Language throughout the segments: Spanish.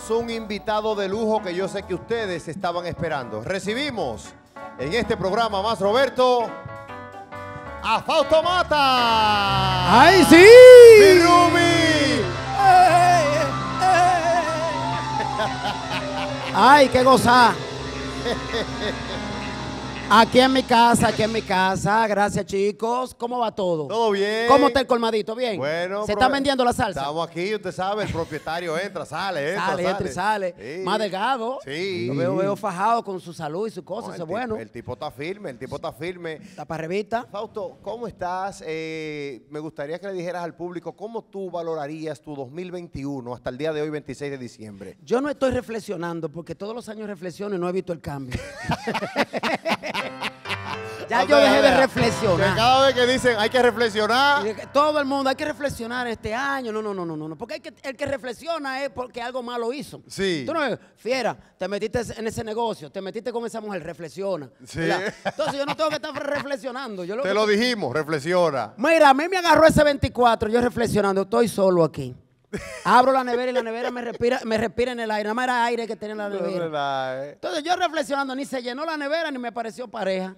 tenemos un invitado de lujo que yo sé que ustedes estaban esperando. Recibimos en este programa Más Roberto a Fausto Mata. ¡Ay, sí! ¡Mi Ruby! ¡Ay, ay, qué gozá! Aquí en mi casa, aquí en mi casa. Gracias, chicos. ¿Cómo va todo? Todo bien. ¿Cómo está el colmadito? Bien. Bueno. ¿Se está vendiendo la salsa? Estamos aquí, usted sabe, el propietario entra, sale, entra, sale. Sale. Sí. Más delgado. Sí. Lo veo fajado con su salud y su cosa, no, eso es bueno. El tipo está firme, el tipo está firme. Está para revista. Fausto, ¿cómo estás? Me gustaría que le dijeras al público, ¿cómo tú valorarías tu 2021 hasta el día de hoy, 26 de diciembre? Yo no estoy reflexionando, porque todos los años reflexiono y no he visto el cambio. Ya yo dejé de reflexionar. Que cada vez que dicen hay que reflexionar. Todo el mundo hay que reflexionar este año. No. Porque el que reflexiona es porque algo malo hizo. Sí. Tú no ves, fiera, te metiste en ese negocio, te metiste con esa mujer, reflexiona. Sí. ¿Verdad? Entonces yo no tengo que estar reflexionando. Yo te lo dijimos, reflexiona. Mira, a mí me agarró ese 24, yo reflexionando, estoy solo aquí. Abro la nevera y la nevera me respira en el aire. Nada más era aire que tenía en la nevera. Entonces yo reflexionando, ni se llenó la nevera ni me pareció pareja.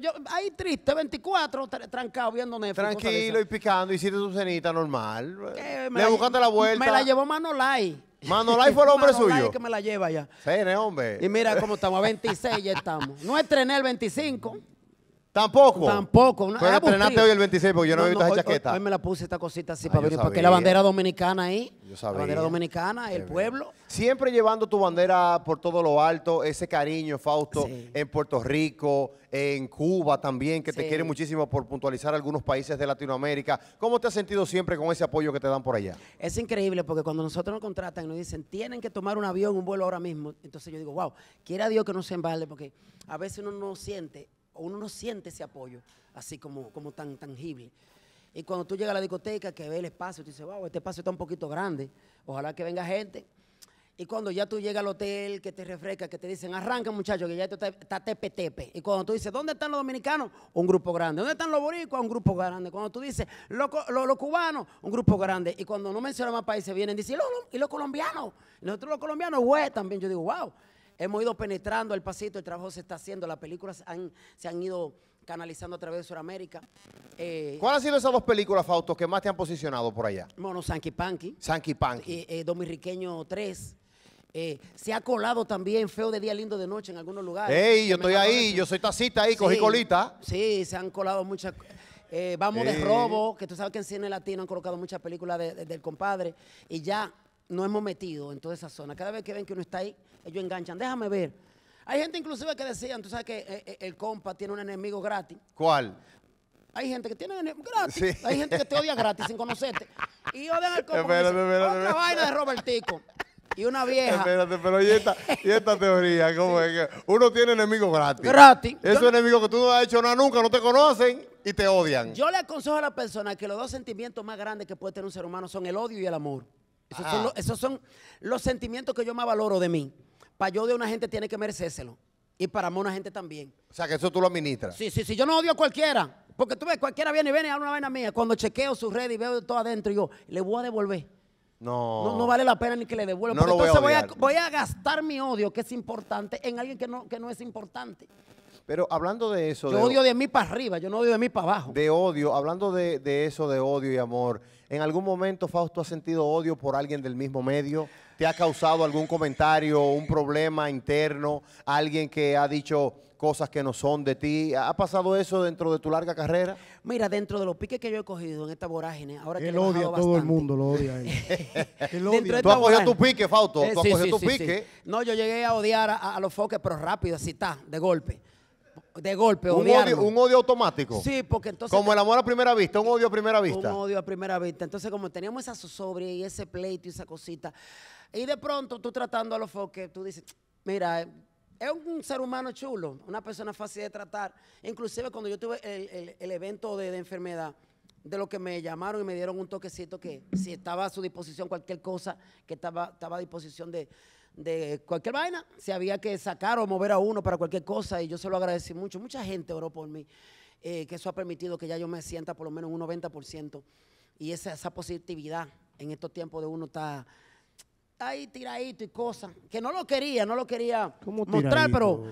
Yo, ahí triste, 24, trancado, viendo Netflix. Tranquilo y picando, hiciste tu cenita normal. Le buscaste la vuelta. Me la llevó Manolay. Manolay fue el hombre Manolay suyo. Que me la lleva ya. Cene, hombre. Y mira cómo estamos, a 26 ya estamos. No estrené el 25. Tampoco. Tampoco. Pero entrenaste hoy el 26 porque yo no he visto esa chaqueta. Hoy me la puse esta cosita así para venir, porque la bandera dominicana ahí. Yo sabía. La bandera dominicana, el pueblo. Siempre llevando tu bandera por todo lo alto, ese cariño, Fausto, sí. En Puerto Rico, en Cuba también, que sí. Te quiere muchísimo por puntualizar algunos países de Latinoamérica. ¿Cómo te has sentido siempre con ese apoyo que te dan por allá? Es increíble porque cuando nosotros nos contratan y nos dicen, tienen que tomar un avión, un vuelo ahora mismo. Entonces yo digo, wow, quiera Dios que no se embalde porque a veces uno no siente... Uno no siente ese apoyo así como tan tangible. Y cuando tú llegas a la discoteca, que ves el espacio, tú dices, wow, este espacio está un poquito grande, ojalá que venga gente. Y cuando ya tú llegas al hotel, que te refresca, que te dicen, arranca muchachos, que ya está tepe-tepe. Y cuando tú dices, ¿dónde están los dominicanos? Un grupo grande. ¿Dónde están los boricuas? Un grupo grande. Cuando tú dices, los cubanos, un grupo grande. Y cuando no mencionan más países, vienen y dicen, ¿y los colombianos? Y nosotros los colombianos, güey, también. Yo digo, wow. Hemos ido penetrando el pasito, el trabajo se está haciendo, las películas se han ido canalizando a través de Sudamérica. ¿Cuáles han sido esas dos películas, Fausto, que más te han posicionado por allá? Bueno, Sanky Panky. Sanky Panky. Don Mirriqueño 3. Se ha colado también Feo de Día Lindo de Noche en algunos lugares. ¡Ey, yo estoy ahí! Yo soy tacita ahí, sí, cogí colita. Sí, se han colado muchas... Vamos de robo, que tú sabes que en cine latino han colocado muchas películas del compadre. Y ya... No hemos metido en toda esa zona. Cada vez que ven que uno está ahí, ellos enganchan. Déjame ver. Hay gente inclusive que decían, tú sabes que el compa tiene un enemigo gratis. ¿Cuál? Hay gente que tiene un enemigo gratis. Sí. Hay gente que te odia gratis sin conocerte. Y odian al compa. Otra vaina de Robertico. Y una vieja. Espérate, pero ¿y esta teoría? ¿Cómo sí. Es que uno tiene enemigos gratis? Gratis. Esos enemigos que tú no has hecho nada nunca, no te conocen y te odian. Yo le aconsejo a la persona que los dos sentimientos más grandes que puede tener un ser humano son el odio y el amor. Esos son los sentimientos que yo más valoro de mí. Para yo de una gente tiene que merecérselo. Y para mí una gente también. O sea, que eso tú lo administras. Sí, yo no odio a cualquiera. Porque tú ves, cualquiera viene y habla una vaina mía. Cuando chequeo su red y veo todo adentro, yo le voy a devolver. No vale la pena ni que le devuelva. No, porque entonces voy a gastar mi odio, que es importante, en alguien que no es importante. Pero hablando de eso... Yo odio de mí para arriba, yo no odio de mí para abajo. De odio, hablando de eso de odio y amor, ¿en algún momento, Fausto, has sentido odio por alguien del mismo medio? ¿Te ha causado algún comentario, un problema interno? ¿Alguien que ha dicho cosas que no son de ti? ¿Ha pasado eso dentro de tu larga carrera? Mira, dentro de los piques que yo he cogido en esta vorágine, ahora que él odia a todo el mundo, lo odia él. Tú has cogido tu pique, Fausto, tú has cogido tu pique. Sí. No, yo llegué a odiar a los foques, pero rápido, así está, de golpe. De golpe, un odio automático. Sí, porque entonces... Como el amor a primera vista, un odio a primera vista. Un odio a primera vista. Entonces, como teníamos esa zozobria y ese pleito y esa cosita, y de pronto tú tratando a los foques, tú dices, mira, es un ser humano chulo, una persona fácil de tratar. Inclusive cuando yo tuve el evento de enfermedad, de lo que me llamaron y me dieron un toquecito que si estaba a su disposición cualquier cosa, que estaba a disposición de cualquier vaina, si había que sacar o mover a uno para cualquier cosa, y yo se lo agradecí mucho. Mucha gente oró por mí, que eso ha permitido que ya yo me sienta por lo menos un 90%, y esa positividad en estos tiempos de uno está ahí tiradito y cosas, que no lo quería mostrar, pero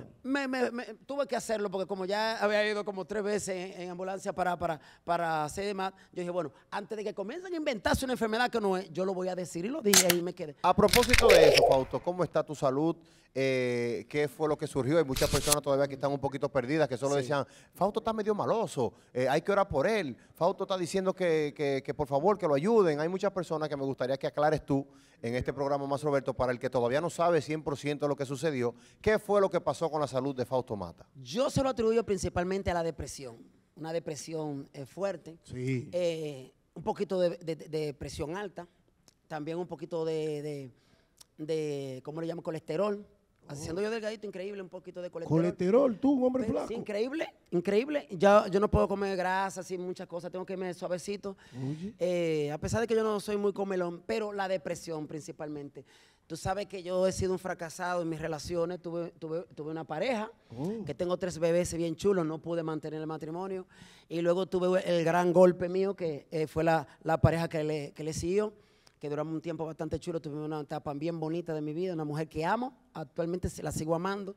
tuve que hacerlo porque como ya había ido como 3 veces en ambulancia para hacer demás, yo dije, bueno, antes de que comiencen a inventarse una enfermedad que no es, yo lo voy a decir, y lo dije y me quedé. A propósito de eso, Fausto, ¿cómo está tu salud? ¿Qué fue lo que surgió? Hay muchas personas todavía que están un poquito perdidas, que solo decían, Fausto está medio maloso, hay que orar por él, Fausto está diciendo que por favor que lo ayuden. Hay muchas personas que me gustaría que aclares tú en este programa Más Roberto, para el que todavía no sabe 100% lo que sucedió, ¿qué fue lo que pasó con la salud de Fausto Mata? Yo se lo atribuyo principalmente a la depresión, una depresión fuerte, un poquito de presión alta, también un poquito de ¿cómo le llaman? Colesterol. Haciendo yo delgadito, increíble, un poquito de colesterol. ¿Colesterol? ¿Tú, un hombre flaco? Sí, increíble, increíble. Yo no puedo comer grasas y muchas cosas, tengo que irme suavecito. A pesar de que yo no soy muy comelón, pero la depresión principalmente. Tú sabes que yo he sido un fracasado en mis relaciones, tuve una pareja, que tengo 3 bebés bien chulos, no pude mantener el matrimonio. Y luego tuve el gran golpe mío, que fue la pareja que le siguió, que duramos un tiempo bastante chulo, tuvimos una etapa bien bonita de mi vida, una mujer que amo, actualmente la sigo amando,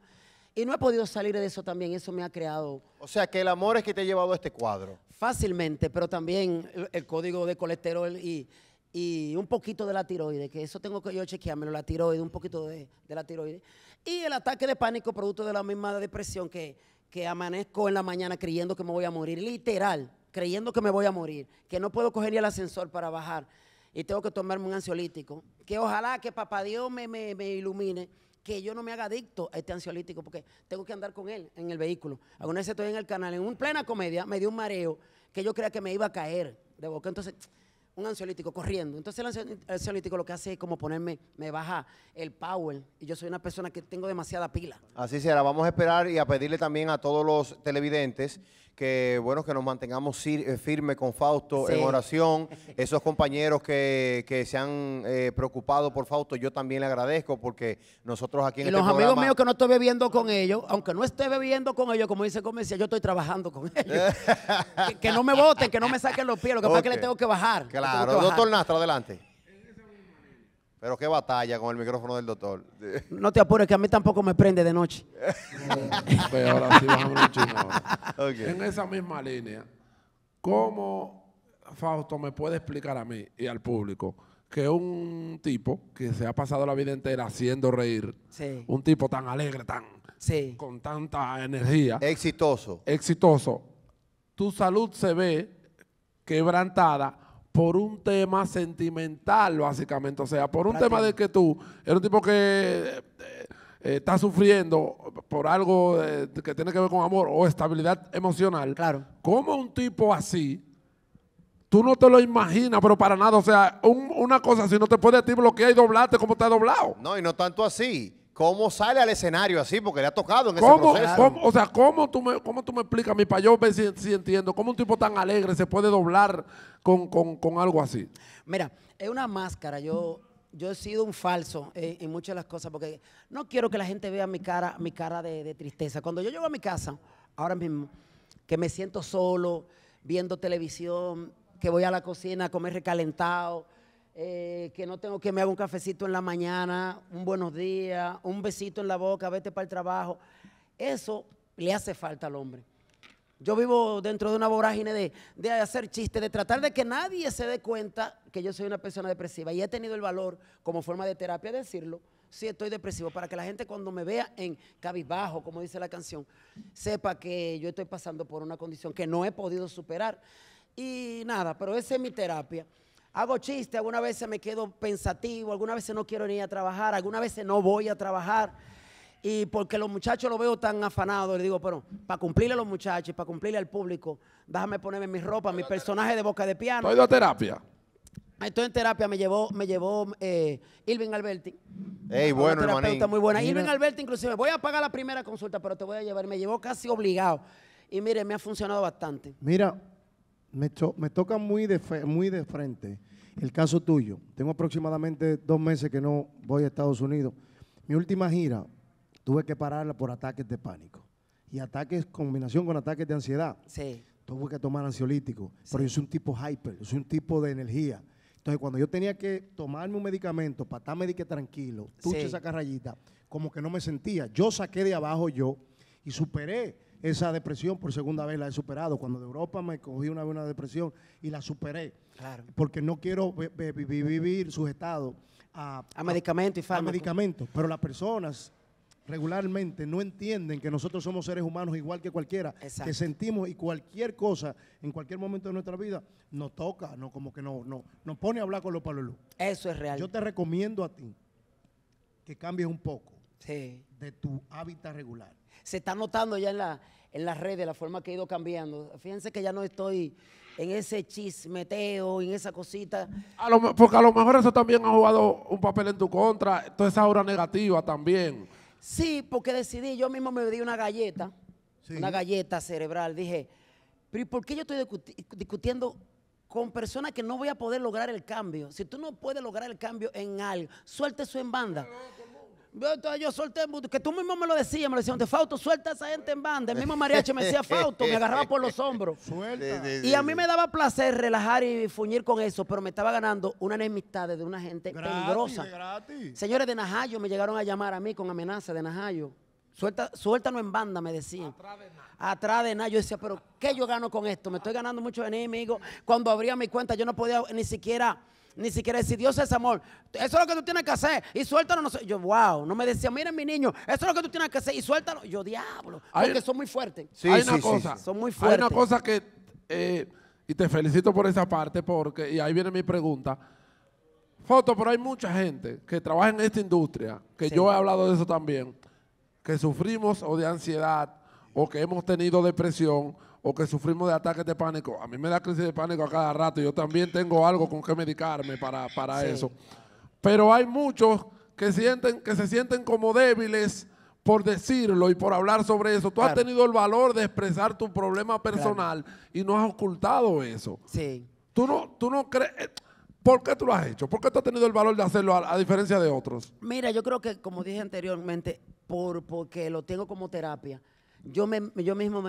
y no he podido salir de eso también, eso me ha creado... O sea, que el amor es que te ha llevado a este cuadro. Fácilmente, pero también el código de colesterol y un poquito de la tiroides, que eso tengo que yo chequeármelo, la tiroides, un poquito de la tiroides, y el ataque de pánico producto de la misma depresión, que amanezco en la mañana creyendo que me voy a morir, literal, creyendo que me voy a morir, que no puedo coger ni el ascensor para bajar, y tengo que tomarme un ansiolítico, que ojalá que papá Dios me ilumine, que yo no me haga adicto a este ansiolítico, porque tengo que andar con él en el vehículo. Alguna vez estoy en el canal, en plena comedia, me dio un mareo, que yo creía que me iba a caer de boca, entonces un ansiolítico corriendo. Entonces el ansiolítico lo que hace es como ponerme, me baja el power, y yo soy una persona que tengo demasiada pila. Así será, vamos a esperar y a pedirle también a todos los televidentes que, bueno, que nos mantengamos firmes con Fausto en oración. Esos compañeros que se han preocupado por Fausto, yo también le agradezco, porque nosotros aquí en este programa... Y los amigos míos que no estoy bebiendo con ellos, aunque no esté bebiendo con ellos, como dice Comercia, yo estoy trabajando con ellos. que no me boten, que no me saquen los pies, lo que pasa es que le tengo que bajar. Claro, doctor Nastra, adelante. Pero qué batalla con el micrófono del doctor. No te apures, que a mí tampoco me prende de noche. Pero ahora sí bajamos un chino ahora. En esa misma línea, ¿cómo Fausto me puede explicar a mí y al público que un tipo que se ha pasado la vida entera haciendo reír, un tipo tan alegre, con tanta energía, exitoso, tu salud se ve quebrantada por un tema sentimental, básicamente? O sea, por un tema de que tú eres un tipo que está sufriendo por algo que tiene que ver con amor o estabilidad emocional. Claro. ¿Cómo un tipo así? Tú no te lo imaginas, pero para nada. O sea, una cosa así no te puede a ti bloquear y doblarte como está doblado. No, y no tanto así. ¿Cómo sale al escenario así? Porque le ha tocado en ese proceso. O sea, ¿cómo tú me explicas a mí para yo ver si entiendo? ¿Cómo un tipo tan alegre se puede doblar con algo así? Mira, es una máscara. Yo he sido un falso en muchas de las cosas, porque no quiero que la gente vea mi cara de tristeza. Cuando yo llego a mi casa, ahora mismo, que me siento solo, viendo televisión, que voy a la cocina a comer recalentado, que no tengo que me haga un cafecito en la mañana, un buenos días, un besito en la boca, vete para el trabajo. Eso le hace falta al hombre. Yo vivo dentro de una vorágine de hacer chistes, de tratar de que nadie se dé cuenta que yo soy una persona depresiva, y he tenido el valor como forma de terapia decirlo, sí estoy depresivo, para que la gente cuando me vea en cabizbajo, como dice la canción, sepa que yo estoy pasando por una condición que no he podido superar. Y nada, pero esa es mi terapia. Hago chistes, algunas veces me quedo pensativo, algunas veces no quiero ni a trabajar, algunas veces no voy a trabajar, y porque los muchachos los veo tan afanados, les digo, pero para cumplirle a los muchachos, para cumplirle al público, déjame ponerme mi ropa, mi personaje de boca de piano. ¿Estoy en terapia? Estoy en terapia, me llevó Irving Alberti. Ey, bueno, hermanito. Una terapeuta muy buena. Irving Alberti, inclusive, voy a pagar la primera consulta, pero te voy a llevar, me llevó casi obligado, y mire, me ha funcionado bastante. Mira, me toca muy de frente el caso tuyo. Tengo aproximadamente 2 meses que no voy a Estados Unidos. Mi última gira tuve que pararla por ataques de pánico y ataques, combinación con ataques de ansiedad. Tuve que tomar ansiolítico, pero yo soy un tipo hyper, yo soy un tipo de energía. Entonces, cuando yo tenía que tomarme un medicamento para estar medique tranquilo, tuche esa carrayita, como que no me sentía. Yo saqué de abajo yo y superé esa depresión. Por segunda vez la he superado. Cuando de Europa me cogí una vez una depresión y la superé. Claro. Porque no quiero vivir sujetado a medicamentos y fármacos. A medicamentos. Pero las personas regularmente no entienden que nosotros somos seres humanos igual que cualquiera, que sentimos y cualquier cosa en cualquier momento de nuestra vida nos toca, no, como que nos pone a hablar con los palolú. Eso es real. Yo te recomiendo a ti que cambies un poco de tu hábitat regular. Se está notando ya en las redes la forma que he ido cambiando. Fíjense que ya no estoy en ese chismeteo, en esa cosita. Porque a lo mejor eso también ha jugado un papel en tu contra, toda esa aura negativa también. Sí, porque decidí, yo mismo me di una galleta cerebral. Dije, pero ¿por qué yo estoy discutiendo con personas que no voy a poder lograr el cambio? Si tú no puedes lograr el cambio en algo, suelta eso en banda. Yo solté, que tú mismo me lo decías, Fausto, suelta a esa gente en banda. El mismo mariachi me decía, Fausto, me agarraba por los hombros. Suelta. Y a mí me daba placer relajar y fuñir con eso, pero me estaba ganando una enemistad de una gente peligrosa. Señores de Najayo me llegaron a llamar a mí con amenaza de Najayo. Suéltanos en banda, me decían. Atrás de nada. Yo decía, pero ¿qué yo gano con esto? Me estoy ganando muchos enemigos. Cuando abría mi cuenta yo no podía ni siquiera decir, Dios es amor, eso es lo que tú tienes que hacer, y suéltalo. No sé. Yo, wow, no me decía, miren mi niño, eso es lo que tú tienes que hacer, y suéltalo. Yo, diablo, porque son muy fuertes. Hay una cosa que, y te felicito por esa parte, porque, y ahí viene mi pregunta, Fausto, pero hay mucha gente que trabaja en esta industria, que yo he hablado de eso también, que sufrimos o de ansiedad, o que hemos tenido depresión, o que sufrimos de ataques de pánico. A mí me da crisis de pánico a cada rato. Yo también tengo algo con que medicarme para eso. Pero hay muchos que se sienten como débiles por decirlo y por hablar sobre eso. Tú has tenido el valor de expresar tu problema personal y no has ocultado eso. Tú no crees. ¿Por qué tú lo has hecho? ¿Por qué tú has tenido el valor de hacerlo a diferencia de otros? Mira, yo creo que, como dije anteriormente, porque lo tengo como terapia. Yo mismo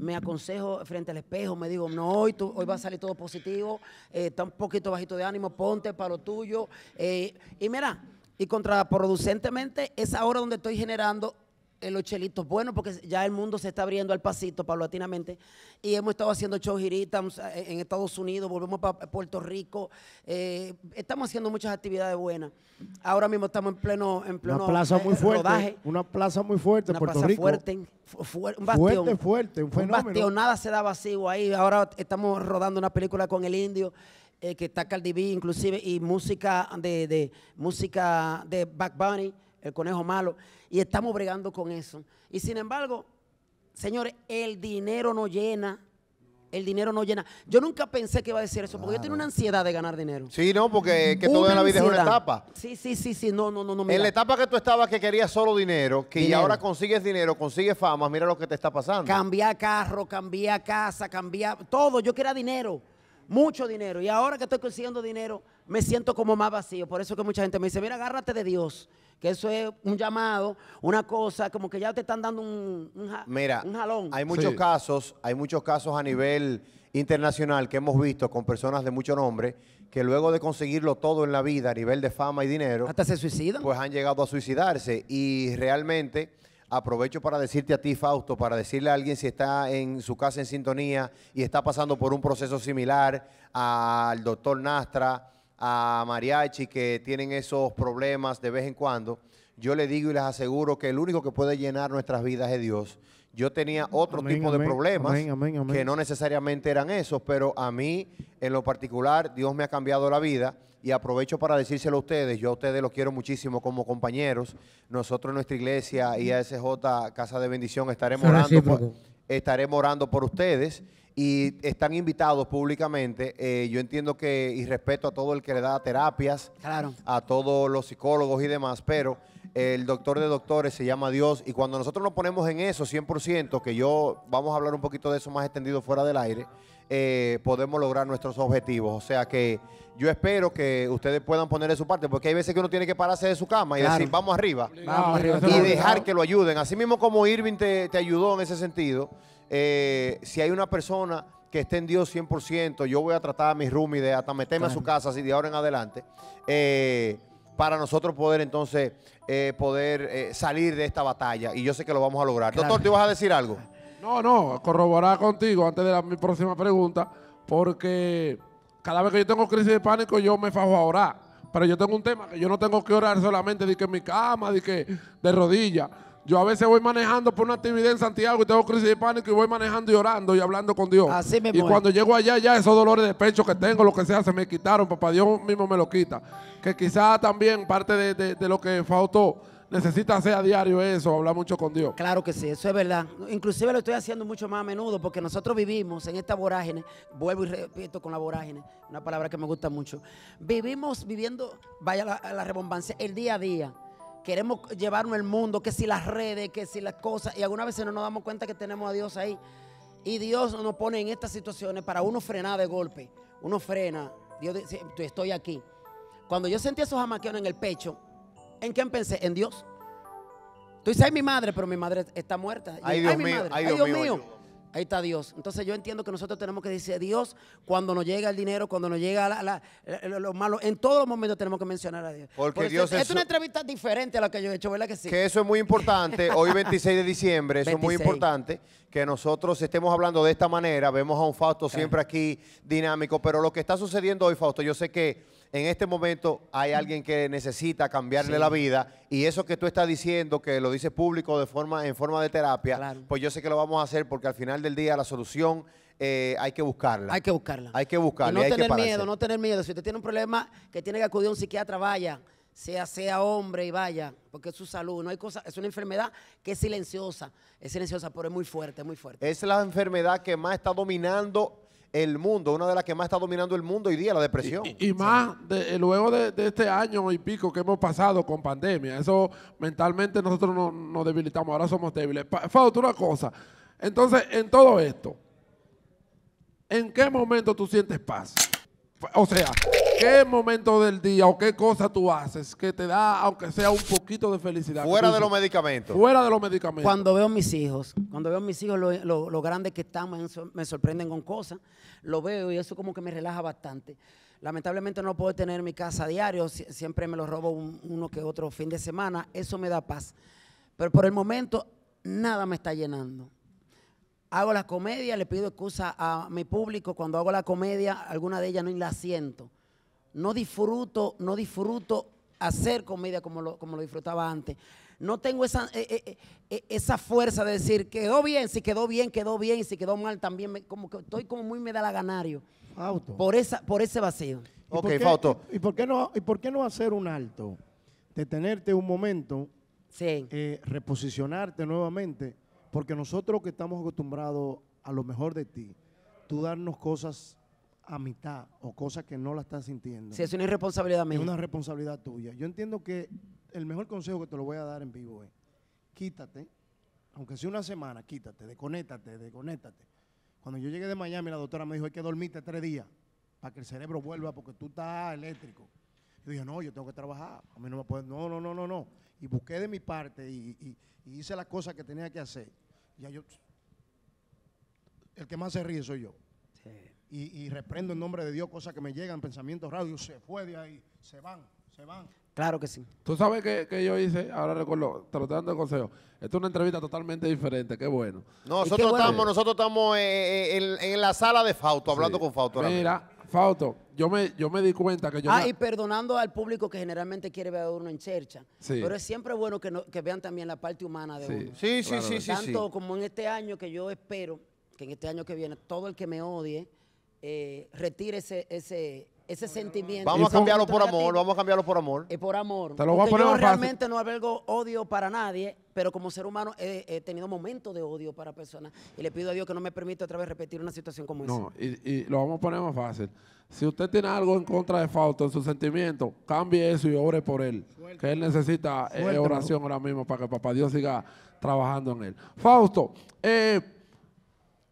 me aconsejo frente al espejo, me digo, no, hoy va a salir todo positivo, está un poquito bajito de ánimo, ponte para lo tuyo. Y mira, y contraproducentemente es ahora donde estoy generando los chelitos buenos, porque ya el mundo se está abriendo al pasito, paulatinamente, y hemos estado haciendo show giritas en Estados Unidos, volvemos para Puerto Rico, estamos haciendo muchas actividades buenas. Ahora mismo estamos en pleno una plaza muy fuerte, rodaje. Una plaza muy fuerte, una Puerto plaza Rico. Fuerte, un bastión, fuerte, un fenómeno. Un bastión, nada se da vacío ahí. Ahora estamos rodando una película con el Indio, que está Cardi B inclusive, y música de Bad Bunny, el conejo malo, y estamos bregando con eso. Y sin embargo, señores, el dinero no llena. El dinero no llena. Yo nunca pensé que iba a decir eso, porque yo tenía una ansiedad de ganar dinero. Sí, no, porque es que toda la vida es una etapa. Sí, no. Mira. En la etapa que tú estabas que querías solo dinero, que ya ahora consigues dinero, consigues fama, mira lo que te está pasando. Cambiar carro, cambiar casa, cambiar todo. Yo quería dinero, mucho dinero. Y ahora que estoy consiguiendo dinero, me siento como más vacío. Por eso que mucha gente me dice, mira, agárrate de Dios. Que eso es un llamado, una cosa, como que ya te están dando un jalón. Hay muchos casos a nivel internacional que hemos visto con personas de mucho nombre que luego de conseguirlo todo en la vida a nivel de fama y dinero, hasta se suicidan. Pues han llegado a suicidarse. Y realmente aprovecho para decirte a ti, Fausto, para decirle a alguien si está en su casa en sintonía y está pasando por un proceso similar al doctor Nastra, a mariachi que tienen esos problemas de vez en cuando, yo le digo y les aseguro que el único que puede llenar nuestras vidas es Dios. Yo tenía otro tipo de problemas que no necesariamente eran esos, pero a mí, en lo particular, Dios me ha cambiado la vida y aprovecho para decírselo a ustedes. Yo a ustedes los quiero muchísimo como compañeros. Nosotros en nuestra iglesia IASJ, Casa de Bendición, estaremos orando por ustedes. Y están invitados públicamente, yo entiendo que, y respeto a todo el que le da terapias, a todos los psicólogos y demás, pero el doctor de doctores se llama Dios, y cuando nosotros nos ponemos en eso 100%, que vamos a hablar un poquito de eso más extendido fuera del aire, podemos lograr nuestros objetivos. O sea que yo espero que ustedes puedan poner de su parte, porque hay veces que uno tiene que pararse de su cama y decir, vamos arriba, y dejar que lo ayuden. Así mismo como Irving te ayudó en ese sentido, si hay una persona que esté en Dios 100%, yo voy a tratar a mis roomies de hasta meterme a su casa así de ahora en adelante, para nosotros poder entonces salir de esta batalla, y yo sé que lo vamos a lograr. Claro. Doctor, ¿te ibas a decir algo? No, no, corroborar contigo antes de mi próxima pregunta, porque cada vez que yo tengo crisis de pánico yo me fajo a orar, pero yo tengo un tema que yo no tengo que orar solamente de que en mi cama, de que de rodillas. Yo a veces voy manejando por una actividad en Santiago y tengo crisis de pánico y voy manejando y orando y hablando con Dios. Así me y muero. Cuando llego allá, ya esos dolores de pecho que tengo, lo que sea, se me quitaron. Papá Dios mismo me lo quita. Que quizás también parte de lo que Fausto necesita hacer a diario es eso, hablar mucho con Dios. Claro que sí, eso es verdad. Inclusive lo estoy haciendo mucho más a menudo porque nosotros vivimos en esta vorágine. Vuelvo y repito con la vorágine, una palabra que me gusta mucho. Vivimos viviendo, vaya la rebombancia, el día a día. Queremos llevarnos el mundo, que si las redes, que si las cosas, y algunas veces no nos damos cuenta que tenemos a Dios ahí. Y Dios nos pone en estas situaciones para uno frenar de golpe. Uno frena. Dios dice, estoy aquí. Cuando yo sentí esos jamaqueones en el pecho, ¿en quién pensé? En Dios. Tú dices, ay, mi madre, pero mi madre está muerta. Yo, ay, Dios mío, mi madre, ay, Dios mío. Ahí está Dios. Entonces yo entiendo que nosotros tenemos que decir, Dios, cuando nos llega el dinero, cuando nos llega lo malo, en todos los momentos tenemos que mencionar a Dios. Porque por Dios es una entrevista diferente a la que yo he hecho, ¿verdad que sí? Que eso es muy importante, hoy 26 de diciembre, eso 26. Es muy importante, que nosotros estemos hablando de esta manera, vemos a un Fausto siempre aquí dinámico, pero lo que está sucediendo hoy, Fausto, yo sé que en este momento hay alguien que necesita cambiarle la vida, y eso que tú estás diciendo, que lo dice público en forma de terapia, pues yo sé que lo vamos a hacer porque al final del día la solución hay que buscarla. Hay que buscarla. Hay que buscarla. Y no tener miedo, no tener miedo. Si usted tiene un problema que tiene que acudir a un psiquiatra, vaya, sea hombre y vaya, porque es su salud. No hay cosa, es una enfermedad que es silenciosa, pero es muy fuerte, muy fuerte. Es la enfermedad que más está dominando el mundo, una de las que más está dominando el mundo hoy día, la depresión. Y más luego de este año y pico que hemos pasado con pandemia, eso mentalmente nosotros nos debilitamos, ahora somos débiles. Fausto, una cosa, entonces en todo esto, ¿en qué momento tú sientes paz? O sea, ¿qué momento del día o qué cosa tú haces que te da, aunque sea un poquito de felicidad? Fuera de los medicamentos. Fuera de los medicamentos. Cuando veo a mis hijos, lo grandes que están, me sorprenden con cosas. Lo veo y eso como que me relaja bastante. Lamentablemente no puedo tener mi casa a diario, siempre me lo robo uno que otro fin de semana. Eso me da paz. Pero por el momento, nada me está llenando. Hago la comedia, le pido excusa a mi público, cuando hago la comedia, alguna de ellas no la siento. No disfruto hacer comedia como lo disfrutaba antes. No tengo esa fuerza de decir, quedó bien, si quedó bien, quedó bien, y si quedó mal también, como que estoy como muy medalaganario. Fausto. Por ese vacío. Ok, Fausto. ¿Y por qué no hacer un alto? Detenerte un momento, reposicionarte nuevamente. Porque nosotros que estamos acostumbrados a lo mejor de ti, tú darnos cosas a mitad o cosas que no la estás sintiendo. Sí, es una irresponsabilidad mía. Es una responsabilidad tuya. Yo entiendo que el mejor consejo que te lo voy a dar en vivo es, quítate, aunque sea una semana, quítate, desconéctate. Cuando yo llegué de Miami, la doctora me dijo, hay que dormirte 3 días para que el cerebro vuelva porque tú estás eléctrico. Yo dije, no, yo tengo que trabajar, a mí no me pueden, no. Y busqué de mi parte y hice las cosas que tenía que hacer. Ya yo, el que más se ríe soy yo. Sí. Y reprendo en nombre de Dios cosas que me llegan, pensamientos raros, se fue de ahí, se van. Claro que sí. Tú sabes que yo hice, ahora recuerdo, te lo estoy dando el consejo. Esta es una entrevista totalmente diferente, qué bueno. No, nosotros estamos en la sala de Fausto, hablando con Fausto. Mira, Fausto, yo me di cuenta que yo... y perdonando al público que generalmente quiere ver a uno en chercha. Sí. Pero es siempre bueno que vean también la parte humana de uno. Sí, claro. Tanto como en este año, que yo espero que en este año que viene todo el que me odie retire ese sentimiento. Vamos a cambiarlo por amor, por amor. Te lo voy a poner yo más realmente fácil. No albergo odio para nadie, pero como ser humano he tenido momentos de odio para personas y le pido a Dios que no me permita otra vez repetir una situación como esa. Y lo vamos a poner más fácil. Si usted tiene algo en contra de Fausto en su sentimiento, cambie eso y ore por él. Suéltame. Que él necesita oración ahora mismo para que Papá Dios siga trabajando en él. Fausto,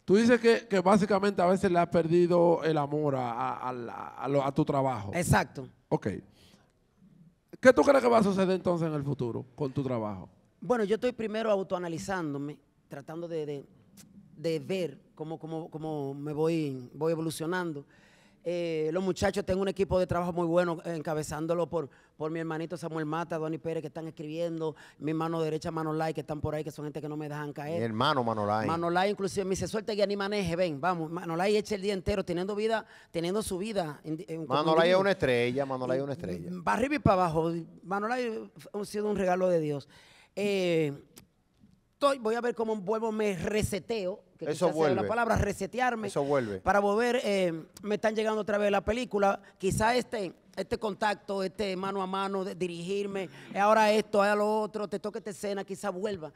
tú dices que básicamente a veces le has perdido el amor a tu trabajo. Exacto. Ok. ¿Qué tú crees que va a suceder entonces en el futuro con tu trabajo? Bueno, yo estoy primero autoanalizándome, tratando de ver cómo me voy evolucionando. Los muchachos, tengo un equipo de trabajo muy bueno, encabezándolo por mi hermanito Samuel Mata, Doni Pérez, que están escribiendo, mi mano derecha Manolay, que están por ahí, que son gente que no me dejan caer. Mi hermano Manolay. Manolay inclusive me dice, suelta guía ni maneje, ven, vamos. Manolay echa el día entero, teniendo su vida. Manolay es una estrella, Manolay es una estrella. Para arriba y para abajo, Manolay ha sido un regalo de Dios. Voy a ver cómo vuelvo, me reseteo, que eso vuelve. La palabra resetearme, eso vuelve. Para volver, me están llegando otra vez la película, quizá este contacto, mano a mano, de dirigirme, ahora esto, ahora lo otro, te toca esta escena, quizá vuelva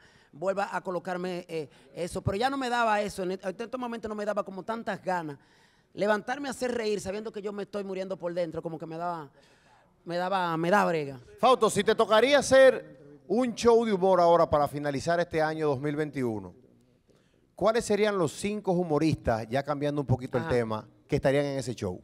a colocarme eso, pero ya no me daba eso, en este momento no me daba como tantas ganas, levantarme a hacer reír sabiendo que yo me estoy muriendo por dentro, como que me daba brega. Fausto, si te tocaría hacer un show de humor ahora para finalizar este año 2021, ¿cuáles serían los 5 humoristas, ya cambiando un poquito el tema, que estarían en ese show?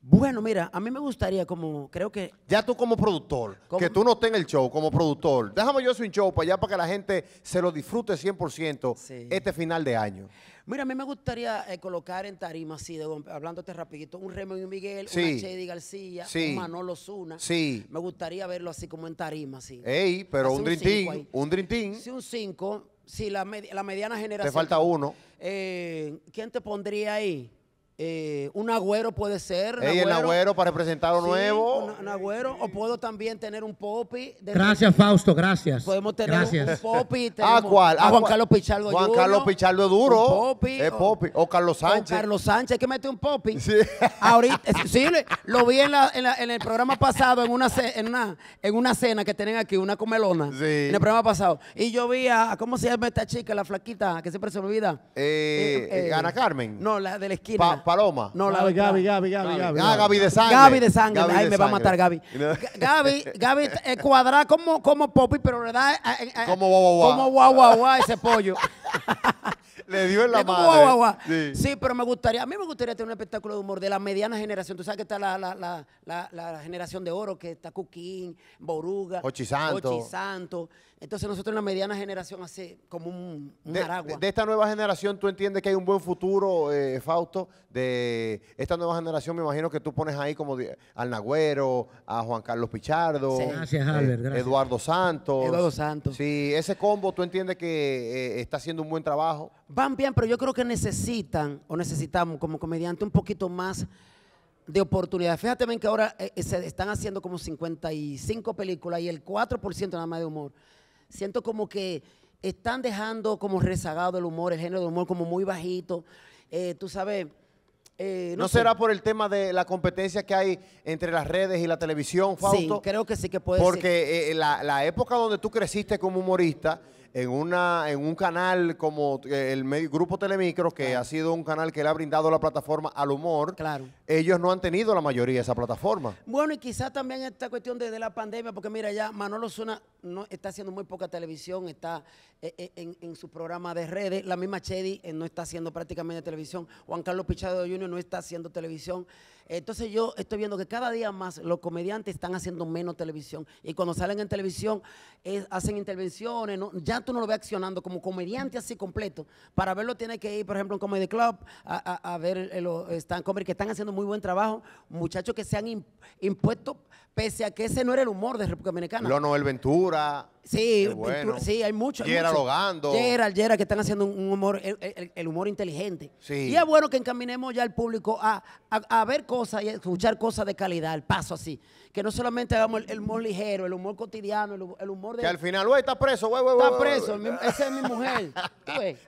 Bueno, mira, a mí me gustaría como, creo que... Ya tú como productor, que tú no estés en el show, como productor, déjame yo hacer un show para allá para que la gente se lo disfrute 100% este final de año. Mira, a mí me gustaría colocar en tarima, así, hablándote rapidito, un Remo y un Miguel, una Chedi García, un Manolo Ozuna. Sí. Me gustaría verlo así como en tarima, así. Ey, pero así un drintín, un drintín. Sí, un 5. Sí, la mediana generación. Te falta uno. ¿Quién te pondría ahí? Un Nagüero puede ser. Ey, el Nagüero para representar lo nuevo. Un Nagüero, o puedo también tener un popi. Gracias, Fausto, gracias. Podemos tener un popi. ¿A cuál? A Juan Carlos Pichardo Duro. Juan Carlos Pichardo Duro. Popi. O Carlos Sánchez. O Carlos Sánchez, hay que meter un popi. Sí. Ahorita, sí, lo vi en el programa pasado, en una cena que tienen aquí, una comelona. Sí. En el programa pasado. Y yo vi a, ¿cómo se llama esta chica, la flaquita, que siempre se me olvida? Ana Carmen. No, la de la esquina. Paloma. No, la Gabi. Ah, Gabi de sangre. Gabi de sangre. Ahí me va a matar Gabi. Gabi cuadra como Poppy, pero le da como guau. Como guau ese pollo. Le dio en la madre. Guau. Sí. Sí, pero a mí me gustaría tener un espectáculo de humor de la mediana generación. Tú sabes que está la generación de oro, que está Cuquín, Boruga, Ochisantos. Entonces nosotros en la mediana generación hace como un aragua. De esta nueva generación, ¿tú entiendes que hay un buen futuro, Fausto? De esta nueva generación, me imagino que tú pones ahí como al Nagüero, a Juan Carlos Pichardo. Sí. Gracias, Albert. Gracias. Eduardo Santos. Sí, ese combo, ¿tú entiendes que está haciendo un buen trabajo? Van bien, pero yo creo que necesitamos como comediante un poquito más de oportunidades. Fíjate bien que ahora se están haciendo como 55 películas y el 4% nada más de humor. Siento como que están dejando como rezagado el humor, el género de humor como muy bajito. Tú sabes... ¿No será por el tema de la competencia que hay entre las redes y la televisión, Fausto? Sí, creo que sí que puede ser. Porque la época donde tú creciste como humorista... En un canal como el Grupo Telemicro, que ha sido un canal que le ha brindado la plataforma al humor, ellos no han tenido la mayoría de esa plataforma. Bueno, y quizás también esta cuestión de la pandemia, porque mira, ya Manolo Ozuna está haciendo muy poca televisión, está en su programa de redes, la misma Chedi no está haciendo prácticamente televisión, Juan Carlos Pichardo Jr. no está haciendo televisión. Entonces yo estoy viendo que cada día más los comediantes están haciendo menos televisión y cuando salen en televisión hacen intervenciones, ya tú no lo ves accionando como comediante así completo. Para verlo tienes que ir, por ejemplo, en Comedy Club a ver los stand-up que están haciendo muy buen trabajo, muchachos que se han impuesto pese a que ese no era el humor de República Dominicana. Lonoel Ventura. Sí, bueno. Ventura, sí, hay muchos. Gerald, que están haciendo un humor, el humor inteligente. Sí. Y es bueno que encaminemos ya al público a ver cosas y a escuchar cosas de calidad, el paso así. Que no solamente hagamos el humor ligero, el humor cotidiano, el humor de... Que al final, güey, está preso, güey. Está preso, esa es mi mujer.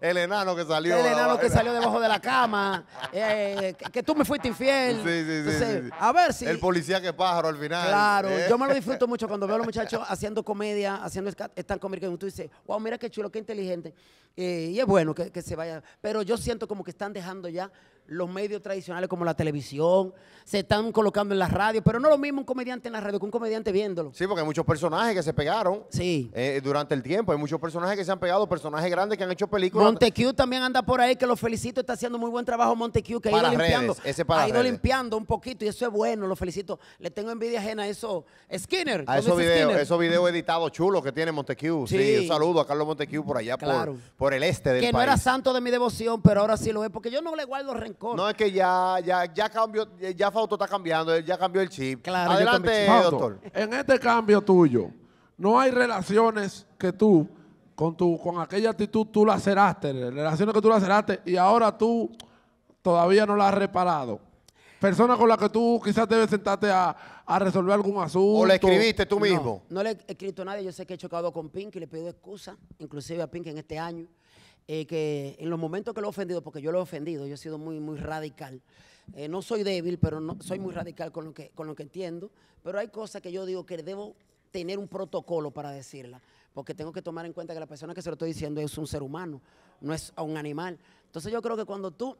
El enano que salió. El enano que salió debajo de la cama, que tú me fuiste infiel. Sí. A ver si... El policía que pájaro al final. Claro, yo me lo disfruto mucho cuando veo a los muchachos haciendo comedia, haciendo stand-up, que tú dices, wow, mira qué chulo, qué inteligente. Y es bueno que se vaya, pero yo siento como que están dejando ya los medios tradicionales como la televisión, se están colocando en las radios, pero no lo mismo un comediante en la radio que un comediante viéndolo. Sí, porque hay muchos personajes que se pegaron durante el tiempo, hay muchos personajes que se han pegado, personajes grandes que han hecho películas. Montesquieu también anda por ahí, que lo felicito, está haciendo muy buen trabajo Montesquieu, que ha ido limpiando, limpiando un poquito, y eso es bueno, lo felicito. Le tengo envidia ajena a eso, Skinner. A esos videos, editados chulos que tiene Montesquieu. Sí, un saludo a Carlos Montesquieu por allá, por el este del país. Que no era santo de mi devoción, pero ahora sí lo es, porque yo no le guardo rencor. No, es que ya cambió, ya Fausto está cambiando, ya cambió el chip. Claro, adelante, doctor. En este cambio tuyo, no hay relaciones que tú, con aquella actitud, tú laceraste, relaciones que tú laceraste y ahora tú todavía no las has reparado. Personas con las que tú quizás debes sentarte a resolver algún asunto. ¿O le escribiste tú mismo? No, no le he escrito a nadie. Yo sé que he chocado con Pink y le pido excusa, inclusive a Pink en este año, que en los momentos que lo he ofendido, porque yo lo he ofendido, yo he sido muy, muy radical. No soy débil, pero no, soy muy radical con lo que entiendo. Pero hay cosas que yo digo que debo tener un protocolo para decirla, porque tengo que tomar en cuenta que la persona que se lo estoy diciendo es un ser humano, no es a un animal. Entonces yo creo que cuando tú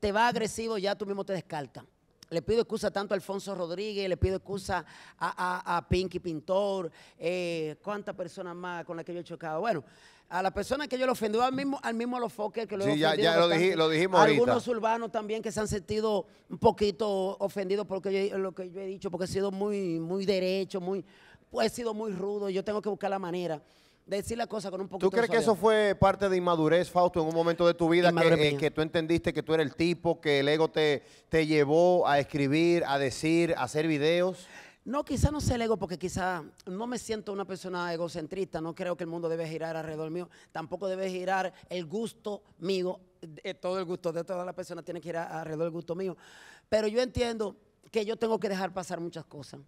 te va agresivo, ya tú mismo te descartas. Le pido excusa tanto a Alfonso Rodríguez, le pido excusa a Pinky Pintor, cuántas personas más con las que yo he chocado. Bueno, a la persona que yo le ofendí, al mismo Lofoque que lo he ofendido. Sí, ya lo dijimos ahorita. Algunos urbanos también que se han sentido un poquito ofendidos por lo que yo he dicho, porque he sido muy, muy derecho, he sido muy rudo, yo tengo que buscar la manera de decir la cosa con un poquito de suavidad. ¿Tú crees que eso fue parte de inmadurez, Fausto, en un momento de tu vida que tú entendiste que tú eres el tipo, que el ego te llevó a escribir, a decir, a hacer videos? No, quizá no sea el ego, porque quizá no me siento una persona egocentrista, no creo que el mundo debe girar alrededor mío, tampoco debe girar el gusto mío, todo el gusto de todas las personas tiene que girar alrededor del gusto mío, pero yo entiendo que yo tengo que dejar pasar muchas cosas,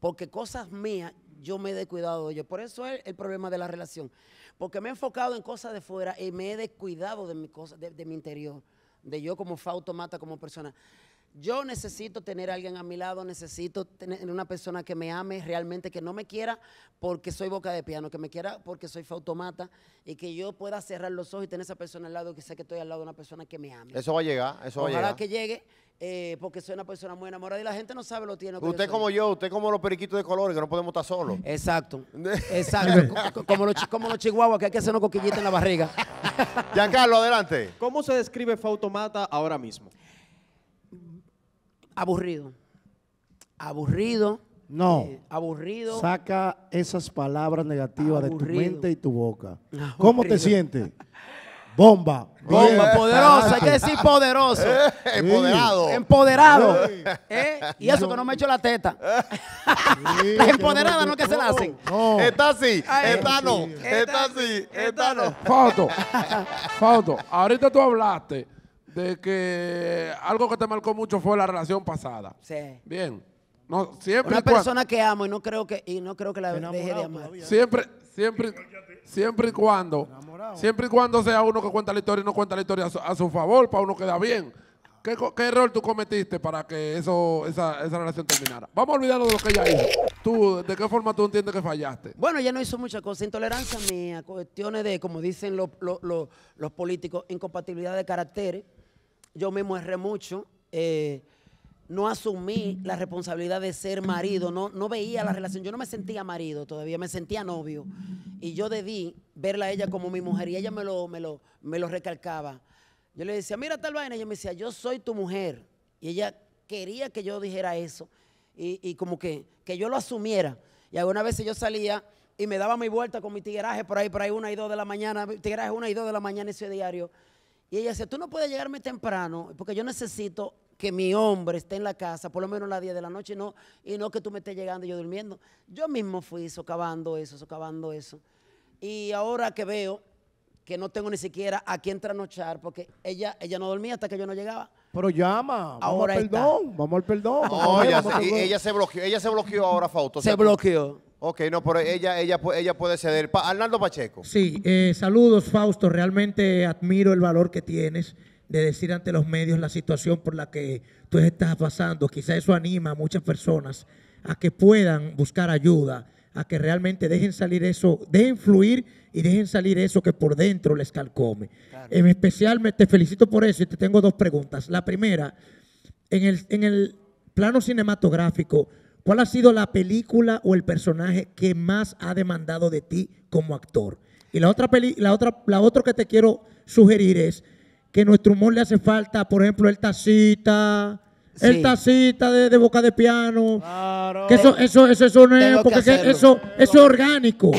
porque cosas mías yo me he descuidado de ellos. Por eso es el problema de la relación, porque me he enfocado en cosas de fuera y me he descuidado de mi, de mi interior, de yo como Fausto Mata, como persona. Yo necesito tener a alguien a mi lado, necesito tener una persona que me ame realmente, que no me quiera porque soy boca de piano, que me quiera porque soy Fausto Mata y que yo pueda cerrar los ojos y tener a esa persona al lado, que sé que estoy al lado de una persona que me ame. Eso va a llegar, eso va a llegar. Ojalá que llegue. Porque soy una persona muy enamorada y la gente no sabe lo tiene. Usted como yo, usted como los periquitos de colores, que no podemos estar solos. Exacto, exacto. Como los chihuahuas, que hay que hacer una coquillita en la barriga. Giancarlo, adelante. ¿Cómo se describe Fausto Mata ahora mismo? Aburrido. Aburrido. No. Aburrido. Saca esas palabras negativas de tu mente y tu boca. Aburrido. ¿Cómo te sientes? Bomba. Bomba, poderosa, hay que decir poderoso. Empoderado. Empoderado. Y eso que no me echo la teta. Las empoderadas no que se la hacen. No. Está así, está no. Está así, está no. Fausto, Fausto, ahorita tú hablaste de que algo que te marcó mucho fue la relación pasada. Sí. Bien. No, siempre una persona que amo y no creo que, la deje de amar. Siempre y cuando sea uno que cuenta la historia y no cuenta la historia a su favor, para uno queda bien. ¿Qué error tú cometiste para que esa relación terminara? Vamos a olvidarnos de lo que ella hizo. ¿Tú, de qué forma tú entiendes que fallaste? Bueno, ella no hizo muchas cosas. Intolerancia mía, cuestiones de, como dicen los políticos, incompatibilidad de caracteres. Yo mismo erré mucho. No asumí la responsabilidad de ser marido, no veía la relación, yo no me sentía marido todavía, me sentía novio y yo debí verla a ella como mi mujer y ella me lo recalcaba. Yo le decía, mira tal vaina, y ella me decía, yo soy tu mujer, y ella quería que yo dijera eso y como que yo lo asumiera. Y algunas veces yo salía y me daba mi vuelta con mi tigueraje por ahí 1 y 2 de la mañana, tigueraje 1 y 2 de la mañana ese diario, y ella decía, tú no puedes llegarme temprano porque yo necesito que mi hombre esté en la casa, por lo menos a las 10 de la noche, y no que tú me estés llegando y yo durmiendo. Yo mismo fui socavando eso. Y ahora que veo que no tengo ni siquiera a quién trasnochar, porque ella no dormía hasta que yo no llegaba. Pero llama, ahora vamos al perdón. No, ella se bloqueó ahora, Fausto. Se bloqueó. Ok, no, pero ella puede ceder. Arnaldo Pacheco. Sí, saludos, Fausto. Realmente admiro el valor que tienes de decir ante los medios la situación por la que tú estás pasando. Quizá eso anima a muchas personas a que puedan buscar ayuda, a que realmente dejen salir eso, dejen fluir y dejen salir eso que por dentro les carcome. Claro. En especial te felicito por eso y te tengo dos preguntas. La primera, en el plano cinematográfico, ¿cuál ha sido la película o el personaje que más ha demandado de ti como actor? Y la otra que te quiero sugerir es que nuestro humor le hace falta, por ejemplo, el tacita... Sí. El tacita de boca de piano. Claro. Que eso no es, porque eso es orgánico.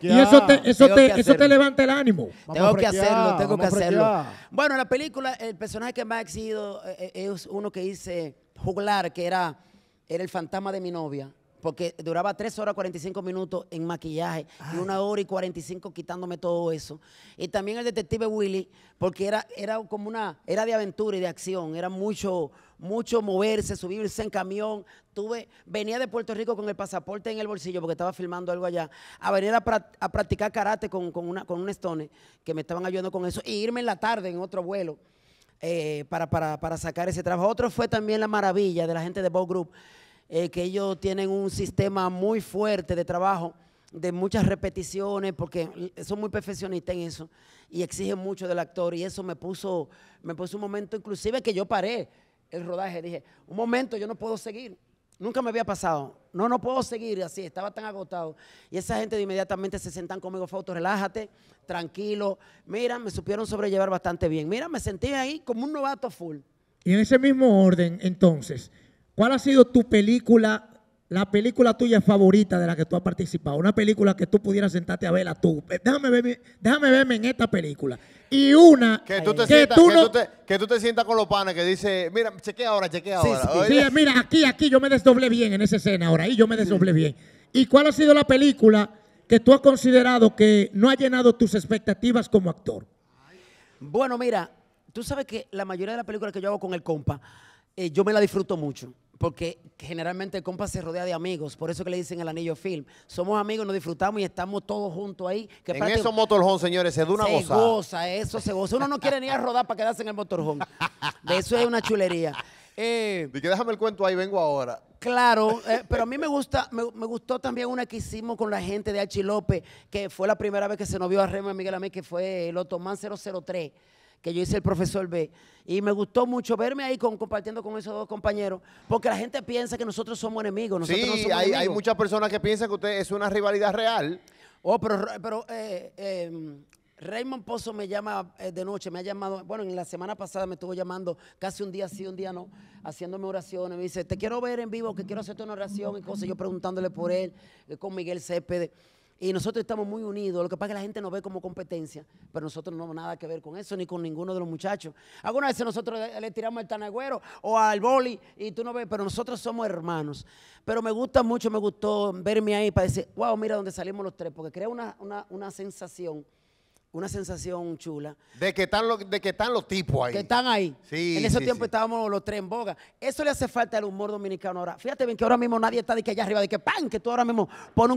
Y eso te levanta el ánimo. Tengo que hacerlo. Bueno, la película, el personaje que más ha exigido es uno que hice juglar, que era el fantasma de mi novia. Porque duraba 3 horas 45 minutos en maquillaje. Ay. Y 1 hora y 45 quitándome todo eso. Y también el detective Willy, porque era de aventura y de acción, era mucho moverse, subirse en camión. Venía de Puerto Rico con el pasaporte en el bolsillo porque estaba filmando algo allá, a venir a practicar karate con un stone que me estaban ayudando con eso, y irme en la tarde en otro vuelo para sacar ese trabajo. Otro fue también la maravilla de la gente de Bob Group, que ellos tienen un sistema muy fuerte de trabajo, de muchas repeticiones, porque son muy perfeccionistas en eso y exigen mucho del actor, y eso me puso un momento, inclusive, que yo paré el rodaje. Dije, un momento, yo no puedo seguir, nunca me había pasado, no puedo seguir así, estaba tan agotado. Y esa gente inmediatamente se sentan conmigo: Fausto, relájate, tranquilo. Mira, me supieron sobrellevar bastante bien. Mira, me sentí ahí como un novato full. Y en ese mismo orden, entonces, ¿cuál ha sido tu película, la película tuya favorita de la que tú has participado? Una película que tú pudieras sentarte a verla tú. Déjame verme en esta película. Y una que tú te sientas con los panes que dice, mira, chequea ahora. Sí, mira, aquí yo me desdoblé bien en esa escena ahora. Ahí yo me desdoblé bien. ¿Y cuál ha sido la película que tú has considerado que no ha llenado tus expectativas como actor? Bueno, mira, tú sabes que la mayoría de las películas que yo hago con el compa, yo me la disfruto mucho, porque generalmente el compa se rodea de amigos, por eso que le dicen el anillo film. Somos amigos, nos disfrutamos y estamos todos juntos ahí. Que en esos motorhome, señores, se da una gozada. Se goza, eso se goza. Uno no quiere ni a rodar para quedarse en el motorhome. De eso es una chulería. Y que déjame el cuento ahí, vengo ahora. Claro, pero a mí me gustó también una que hicimos con la gente de H. López, que fue la primera vez que se nos vio a Remo y Miguel a mí, que fue el Otomán 003. Que yo hice el profesor B, y me gustó mucho verme ahí compartiendo con esos dos compañeros, porque la gente piensa que nosotros somos enemigos. Nosotros no somos enemigos. Hay muchas personas que piensan que usted es una rivalidad real. Oh, pero Raymond Pozo me llama de noche, me ha llamado, bueno, en la semana pasada me estuvo llamando casi un día sí, un día no, haciéndome oraciones. Me dice, te quiero ver en vivo, que quiero hacerte una oración y cosas. Yo preguntándole por él, con Miguel Céspedes. Y nosotros estamos muy unidos, lo que pasa es que la gente nos ve como competencia, pero nosotros no tenemos nada que ver con eso, ni con ninguno de los muchachos. Algunas veces nosotros le tiramos al Nagüero o al boli, y tú no ves, pero nosotros somos hermanos. Pero me gusta mucho, me gustó verme ahí para decir, wow, mira dónde salimos los tres, porque crea una sensación chula. De que están los tipos ahí. Que están ahí. Sí, en esos tiempos estábamos los tres en boga. Eso le hace falta al humor dominicano ahora. Fíjate bien que ahora mismo nadie está de que allá arriba, de que ¡pam!, que tú ahora mismo pones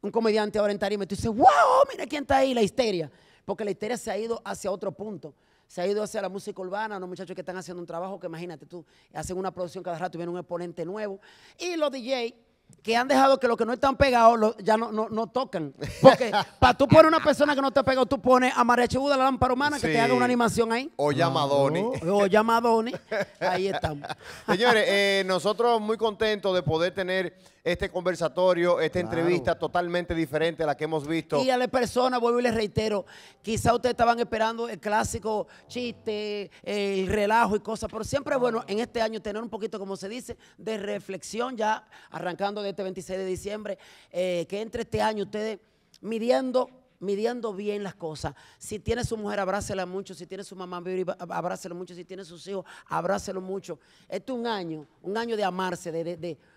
un comediante ahora en tarima, y tú dices, wow, mira quién está ahí, la histeria, porque la histeria se ha ido hacia otro punto, se ha ido hacia la música urbana, unos muchachos que están haciendo un trabajo que, imagínate tú, hacen una producción cada rato, viene un exponente nuevo, y los DJ que han dejado que los que no están pegados ya no tocan, porque para tú poner una persona que no está pegado, tú pones a Marechebu de la Lámpara Humana, que te haga una animación ahí, o llama a Doni, ahí estamos. Señores, nosotros muy contentos de poder tener este conversatorio, esta entrevista totalmente diferente a la que hemos visto. Y a las personas, vuelvo y les reitero, quizá ustedes estaban esperando el clásico chiste, el relajo y cosas, pero siempre es bueno en este año tener un poquito, como se dice, de reflexión, ya arrancando de este 26 de diciembre, que entre este año ustedes midiendo bien las cosas. Si tiene su mujer, abrácela mucho. Si tiene su mamá, abrácela mucho. Si tiene sus hijos, abrácelo mucho. Este es un año de amarse,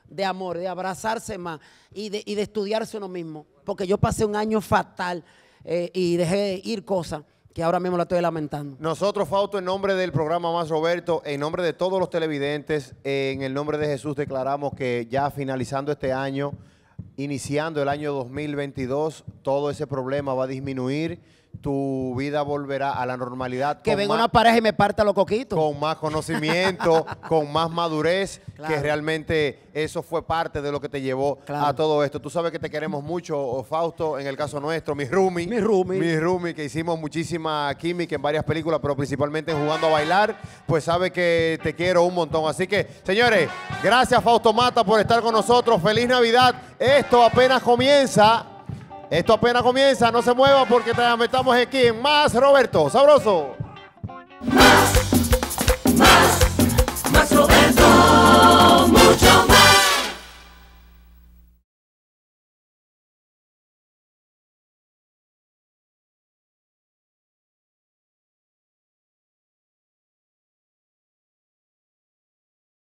de amor, de abrazarse más y de estudiarse uno mismo. Porque yo pasé un año fatal y dejé ir cosas que ahora mismo la estoy lamentando. Nosotros, Fausto, en nombre del programa Más Roberto, en nombre de todos los televidentes, en el nombre de Jesús, declaramos que ya finalizando este año, iniciando el año 2022, todo ese problema va a disminuir, tu vida volverá a la normalidad. Que venga una pareja y me parta los coquitos. Con más conocimiento, con más madurez, claro, que realmente eso fue parte de lo que te llevó, claro, a todo esto. Tú sabes que te queremos mucho, Fausto, en el caso nuestro, mi roomie, que hicimos muchísima química en varias películas, pero principalmente en Jugando a Bailar, pues sabe que te quiero un montón. Así que, señores, gracias Fausto Mata por estar con nosotros. ¡Feliz Navidad! Esto apenas comienza. Esto apenas comienza, no se mueva porque estamos aquí en Más Roberto. ¡Sabroso!